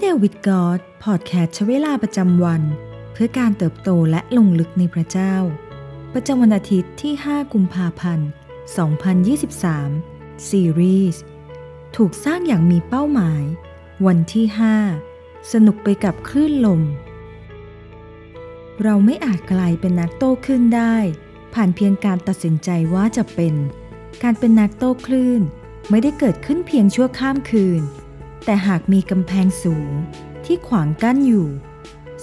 Every Day with God พอดแคสต์ใช้เวลาประจำวันเพื่อการเติบโตและลงลึกในพระเจ้าประจำวันอาทิตย์ที่5กุมภาพันธ์2023ซีรีส์ถูกสร้างอย่างมีเป้าหมายวันที่5สนุกไปกับคลื่นลมเราไม่อาจกลายเป็นนักโต้คลื่นได้ผ่านเพียงการตัดสินใจว่าจะเป็นการเป็นนักโต้คลื่นไม่ได้เกิดขึ้นเพียงชั่วข้ามคืนแต่หากมีกำแพงสูงที่ขวางกั้นอยู่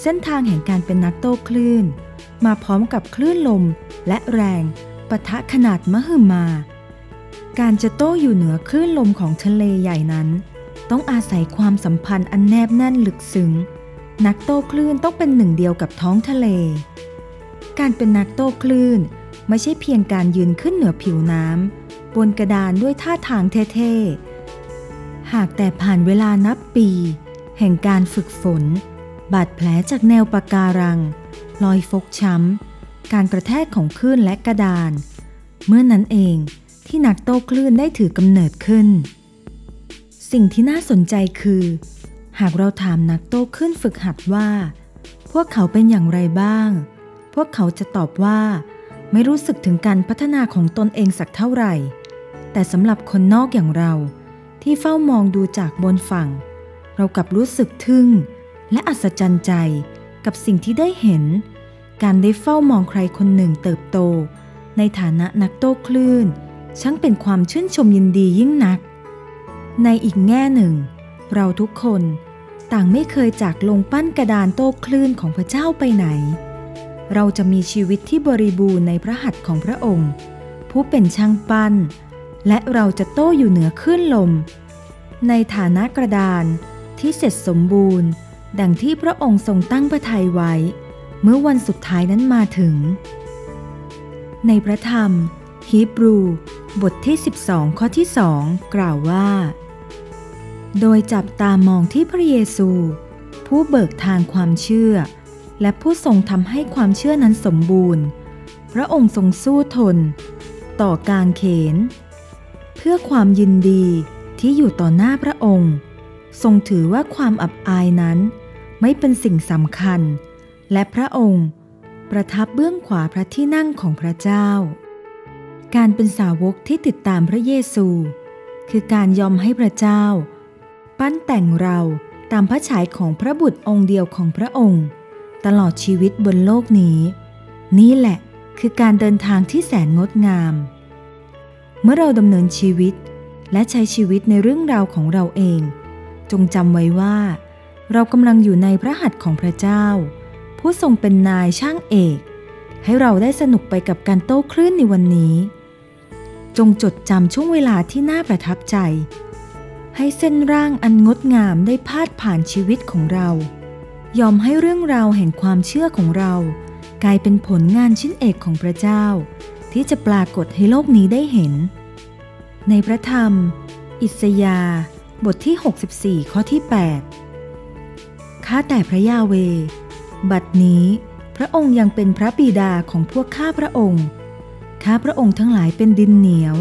เส้นทางแห่งการเป็นนักโต้คลื่นมาพร้อมกับคลื่นลมและแรงปะทะขนาดมหึมาการจะโต้อยู่เหนือคลื่นลมของทะเลใหญ่นั้นต้องอาศัยความสัมพันธ์อันแนบแน่นลึกซึ้งนักโต้คลื่นต้องเป็นหนึ่งเดียวกับท้องทะเลการเป็นนักโต้คลื่นไม่ใช่เพียงการยืนขึ้นเหนือผิวน้ำบนกระดานด้วยท่าทางเท่ๆหากแต่ผ่านเวลานับปีแห่งการฝึกฝนบาดแผลจากแนวปะการังรอยฟกช้ำการกระแทกของคลื่นและกระดานเมื่อนั้นเองที่นักโต้คลื่นได้ถือกำเนิดขึ้นสิ่งที่น่าสนใจคือหากเราถามนักโต้คลื่นฝึกหัดว่าพวกเขาเป็นอย่างไรบ้างพวกเขาจะตอบว่าไม่รู้สึกถึงการพัฒนาของตนเองสักเท่าไหร่แต่สำหรับคนนอกอย่างเราที่เฝ้ามองดูจากบนฝั่งเรากลับรู้สึกทึ่งและอัศจรรย์ใจกับสิ่งที่ได้เห็นการได้เฝ้ามองใครคนหนึ่งเติบโตในฐานะนักโต้คลื่นช่างเป็นความชื่นชมยินดียิ่งนักในอีกแง่หนึ่งเราทุกคนต่างไม่เคยจากลงปั้นกระดานโต้คลื่นของพระเจ้าไปไหนเราจะมีชีวิตที่บริบูรณ์ในพระหัตถ์ของพระองค์ผู้เป็นช่างปั้นและเราจะโต้อยู่เหนือคลื่นลมในฐานะกระดานที่เสร็จสมบูรณ์ดังที่พระองค์ทรงตั้งพระทัยไว้เมื่อวันสุดท้ายนั้นมาถึงในพระธรรมฮีบรูบทที่12ข้อที่2กล่าวว่าโดยจับตามองที่พระเยซูผู้เบิกทางความเชื่อและผู้ทรงทำให้ความเชื่อนั้นสมบูรณ์พระองค์ทรงสู้ทนต่อการเข็นเพื่อความยินดีที่อยู่ต่อหน้าพระองค์ทรงถือว่าความอับอายนั้นไม่เป็นสิ่งสำคัญและพระองค์ประทับเบื้องขวาพระที่นั่งของพระเจ้าการเป็นสาวกที่ติดตามพระเยซูคือการยอมให้พระเจ้าปั้นแต่งเราตามพระฉายของพระบุตรองค์เดียวของพระองค์ตลอดชีวิตบนโลกนี้นี่แหละคือการเดินทางที่แสนงดงามเมื่อเราดำเนินชีวิตและใช้ชีวิตในเรื่องราวของเราเองจงจำไว้ว่าเรากำลังอยู่ในพระหัตถ์ของพระเจ้าผู้ทรงเป็นนายช่างเอกให้เราได้สนุกไปกับการโต้คลื่นในวันนี้จงจดจำช่วงเวลาที่น่าประทับใจให้เส้นร่างอันงดงามได้พาดผ่านชีวิตของเรายอมให้เรื่องราวแห่งความเชื่อของเรากลายเป็นผลงานชิ้นเอกของพระเจ้าที่จะปรากฏให้โลกนี้ได้เห็นในพระธรรมอิสยาห์บทที่64ข้อที่8ข้าแต่พระยาเวบัดนี้พระองค์ยังเป็นพระบิดาของพวกข้าพระองค์ข้าพระองค์ทั้งหลายเป็นดินเหนียว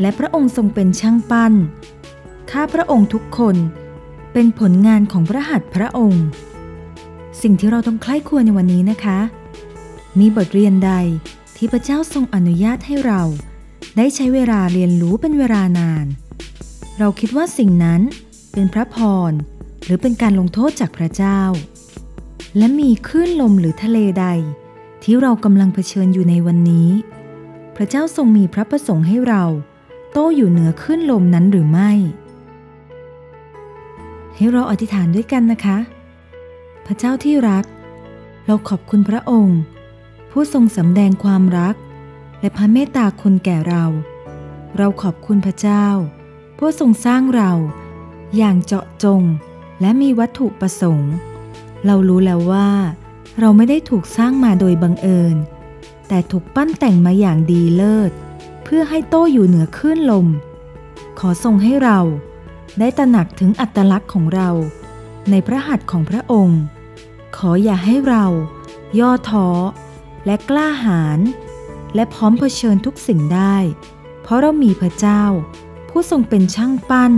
และพระองค์ทรงเป็นช่างปั้นข้าพระองค์ทุกคนเป็นผลงานของพระหัตถ์พระองค์สิ่งที่เราต้องใคร่ครวญในวันนี้นะคะมีบทเรียนใดที่พระเจ้าทรงอนุญาตให้เราได้ใช้เวลาเรียนรู้เป็นเวลานานเราคิดว่าสิ่งนั้นเป็นพระพรหรือเป็นการลงโทษจากพระเจ้าและมีคลื่นลมหรือทะเลใดที่เรากำลังเผชิญอยู่ในวันนี้พระเจ้าทรงมีพระประสงค์ให้เราโต้อยู่เหนือคลื่นลมนั้นหรือไม่ให้เราอธิษฐานด้วยกันนะคะพระเจ้าที่รักเราขอบคุณพระองค์ผู้ทรงสำแดงความรักและพระเมตตาคุณแก่เราเราขอบคุณพระเจ้าผู้ทรงสร้างเราอย่างเจาะจงและมีวัตถุประสงค์เรารู้แล้วว่าเราไม่ได้ถูกสร้างมาโดยบังเอิญแต่ถูกปั้นแต่งมาอย่างดีเลิศเพื่อให้โต้อยู่เหนือคลื่นลมขอทรงให้เราได้ตระหนักถึงอัตลักษณ์ของเราในพระหัตถ์ของพระองค์ขออย่าให้เราย่อท้อและกล้าหาญและพร้อมเผชิญทุกสิ่งได้เพราะเรามีพระเจ้าผู้ทรงเป็นช่างปั้น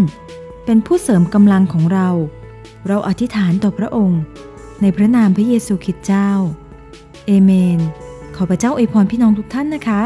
เป็นผู้เสริมกำลังของเรา เราอธิษฐานต่อพระองค์ในพระนามพระเยซูคริสต์เจ้าเอเมนขอพระเจ้าอวยพรพี่น้องทุกท่านนะคะ